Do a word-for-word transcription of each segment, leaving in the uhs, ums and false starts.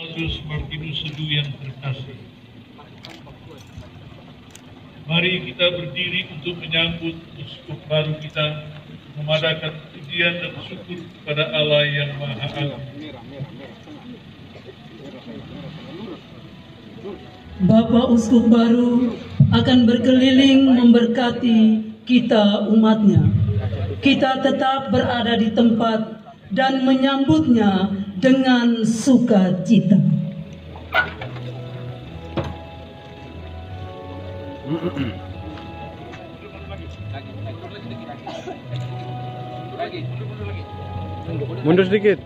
Martinus Seduh yang terkasih. Mari kita berdiri untuk menyambut uskup baru kita, memadakan pujian dan syukur kepada Allah yang Maha Agung. Bapak Uskup baru akan berkeliling memberkati kita umatnya. Kita tetap berada di tempat dan menyambutnya dengan sukacita. Mundur sedikit.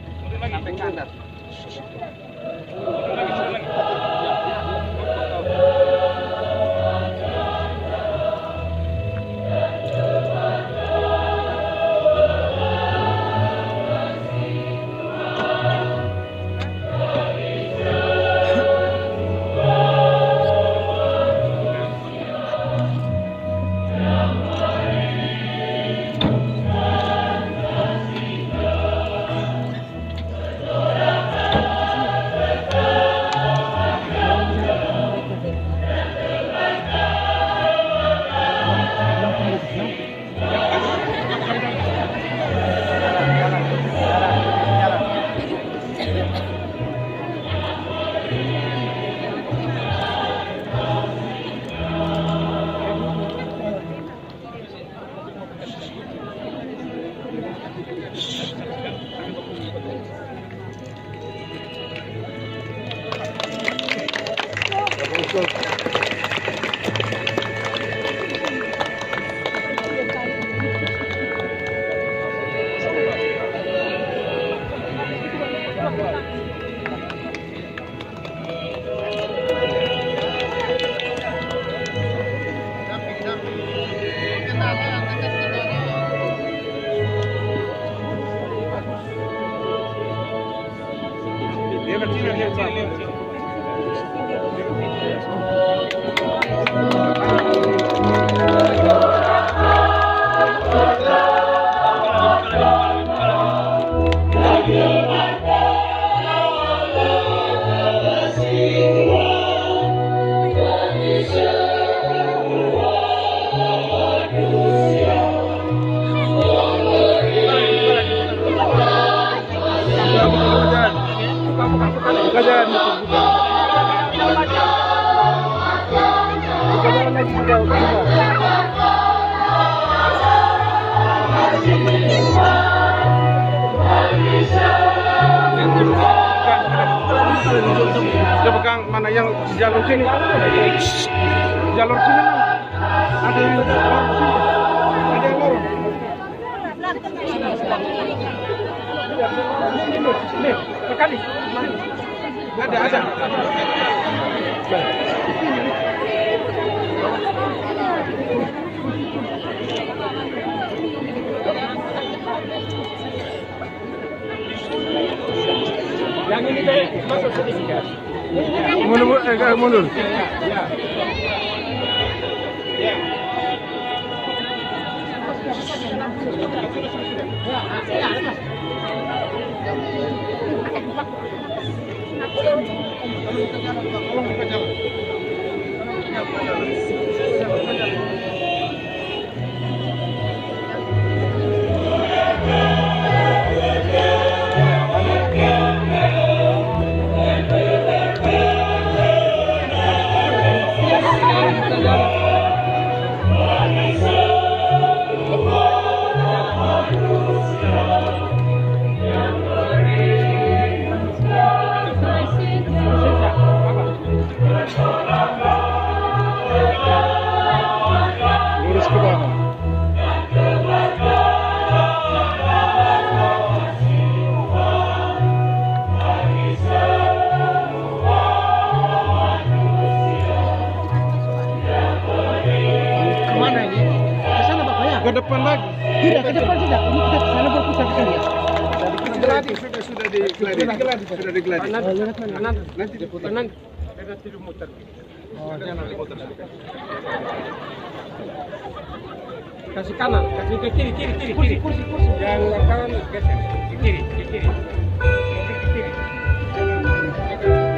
Kasih kanan, kasih ke kiri, kiri, kiri, kiri, kursi, kursi, jangan kanan, geser, ke kiri, ke kiri, ke kiri.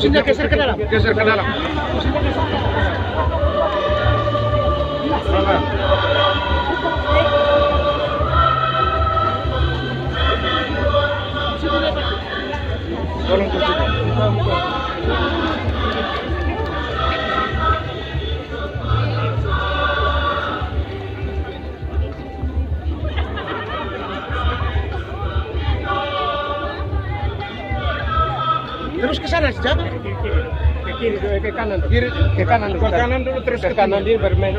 Kusinya geser ke dalam. Geser ke dalam. Kusinya geser ke dalam. Tolong kusinya. Terus ke sana sejauh. Ke kiri, ke kanan. Kiri, ke kanan. Ke kanan dulu terus ke kanan dia bermain.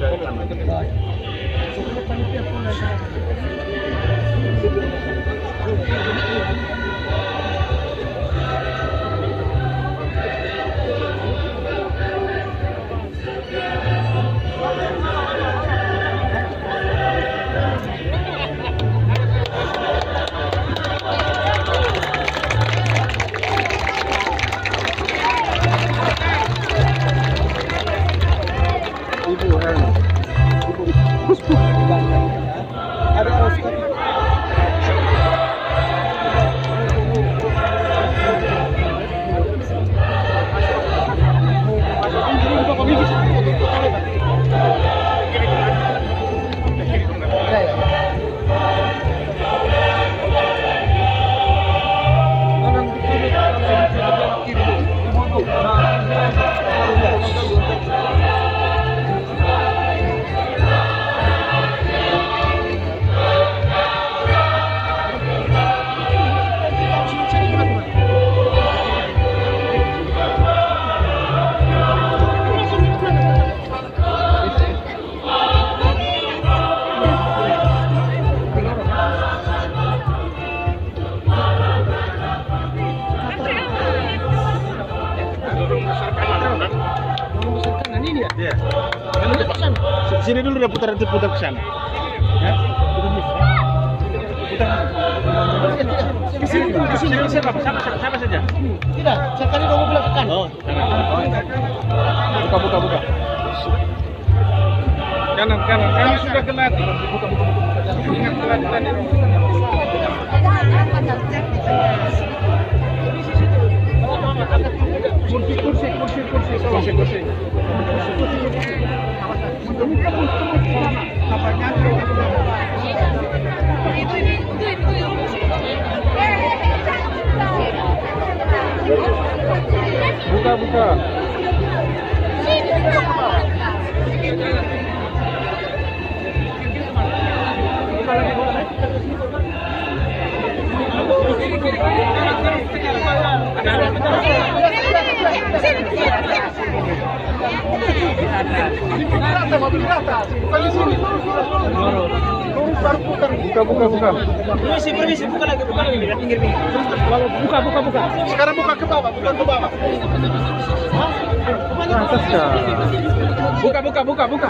Sini dulu udah putar nanti putar ke sana. Ya. Putar. Ke sini, ke sini siapa? Siapa saja? Tidak, saya tadi mau bilang ke kanan. Oh, kanan. Buka, buka, buka. Kanan, kanan. Kanan sudah gelap. Buka, buka, buka. Ingat tadi tadi. Kursi, kursi, kursi, kursi, kursi, kursi. Buka, buka. Buka, buka, buka. Permisi, permisi, buka lagi, buka lagi. Pinggir, pinggir. Buka, buka, buka. Sekarang buka ke bawah, bukan ke bawah. atas dah. Buka, buka, buka, buka.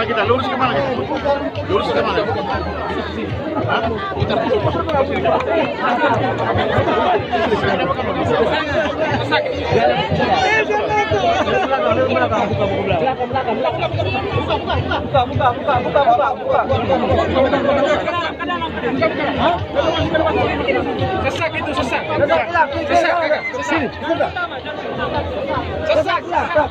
kita lurus ke mana kita lurus ke mana kita putar sesak itu sesak sesak sesak sesak sesak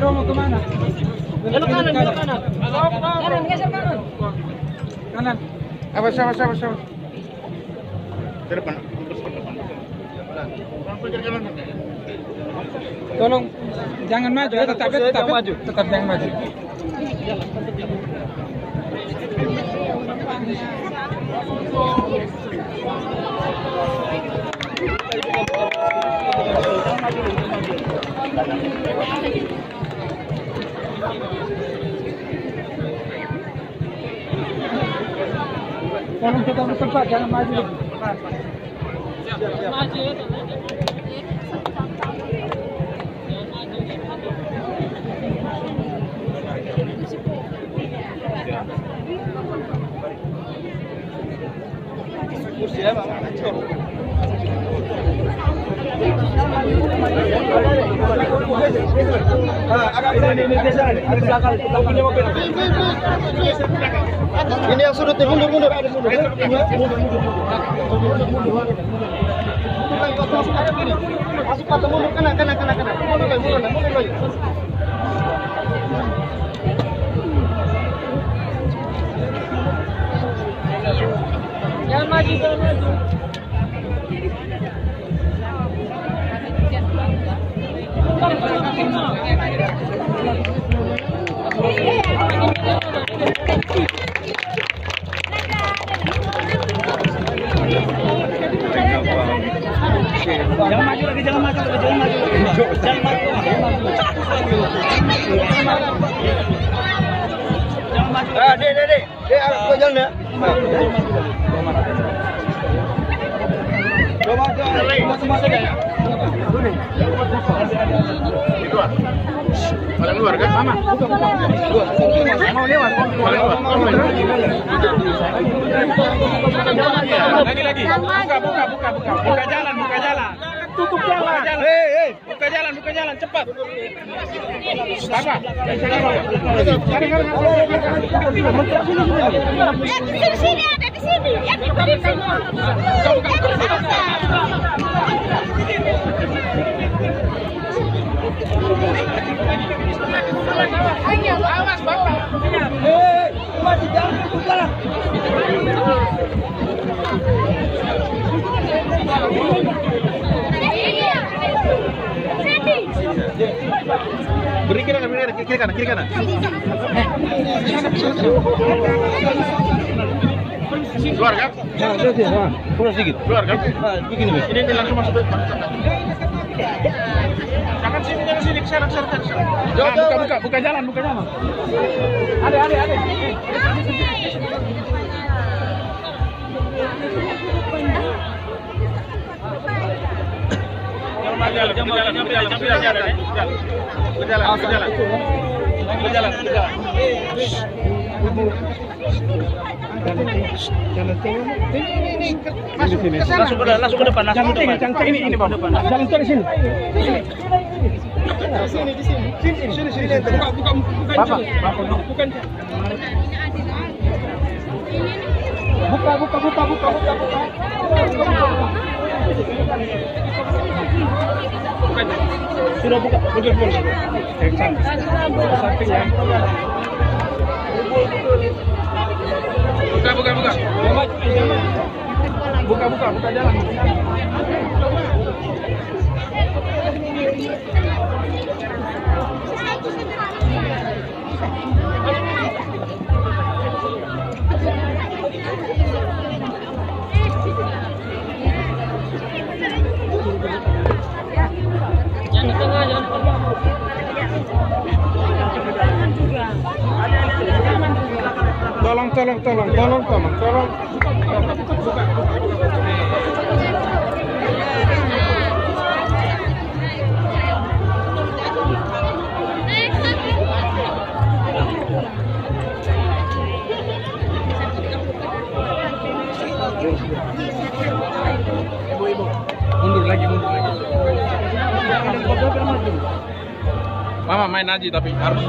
Romo kemana? Belok kanan, belok kanan. Kanan, geser kanan. Kanan. Awas, awas, awas, awas. Ke depan, terus ke depan. Tolong jangan maju, tetap tetap maju, tetap jangan maju. Terima kasih. Jangan kita bertempat, jangan maju. Maju. Kursi ya, bang. Ini yang surut, mundur, mundur. Masuk patah mundur, kena, kena, kena, kena. Mundur lagi, mundur lagi, mundur lagi. Jangan maju, jangan maju. Jangan maju lagi, jangan maju lagi, jangan maju lagi. Jangan maju lagi. Jangan maju. Ah, dek, dek, dek. Dek, aku jalan dah. Jangan maju. Masuk-masuk dah. Itu lah. Paling luar kan? Sama. Mau lewat. Paling luar. Lagi, lagi. Buka, buka, buka, buka. Buka jalan, buka jalan. Tutup jalan. Hei, hei. Buka jalan, buka jalan. Cepat. Apa? Cari, cari. Ada di sini, ada di sini. Buka, buka, buka. Awas bapak. Eh, masih jalan buka lah. Beri kiri kanan, kiri kanan, kiri kanan. Keluar kan? Keluar sedikit. Keluar kan? Begini begini. Ini langsung masuk ke jangan sini, jangan sini, kesana, kesana, kesana. Nah, buka, buka, buka jalan, buka jalan. Ada, ada, ada. Jalan, jalan, jalan, jalan, jalan, berjalan, berjalan, berjalan, berjalan. Jalan tengah, ini, ini, masuk ke sana. Langsung ke depan, langsung ke depan. Ini, ini, bang. Jalan tengah di sini. Di sini, di sini. Sini, sini, sini. Buka, buka, bukan jalan. Bukan jalan. Buka, buka, buka, buka, buka, buka. Bukan jalan. Sudah buka, sudah buka. Satu yang. Buka, buka, buka. Buka, buka, buka jalan. Jangan di tengah, jangan di tengah. Tolong, tolong, tolong, tolong, tolong, tolong. Mundur lagi, mundur lagi. Mama main aja tapi harus. Ini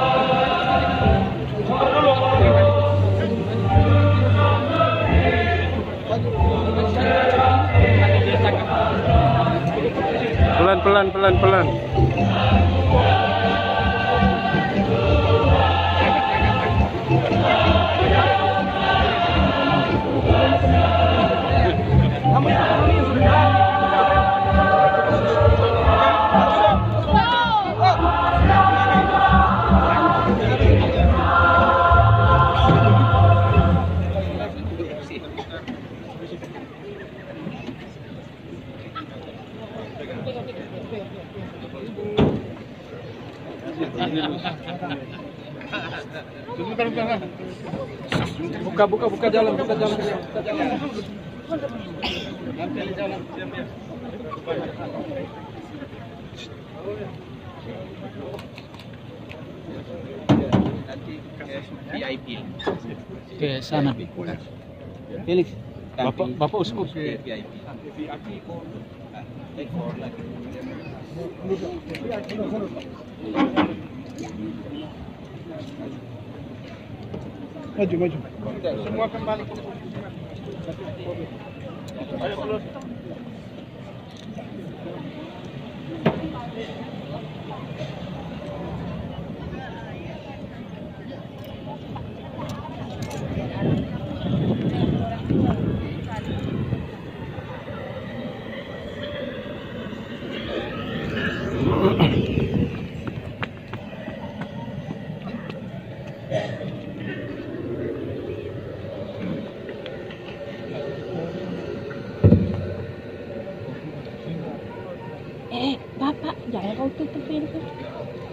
Belum, belum, belum, belum. Pelan, pelan, pelan, pelan. Buka, buka, buka jalan, buka jalan, buka jalan. Nanti jalan, siap-siap. Nanti V I P. Ke sana. Felix, Bapak, Bapak uskup ke V I P. V I P for take for like. Maju, maju. Semua kembali ke posisinya. Ayo terus. Eh, Bapak, jangan kau tutup pintu.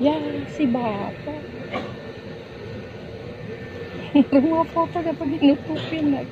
Ya, si Bapak. Rumah Bapak dapat dinutupin lagi.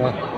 Wow.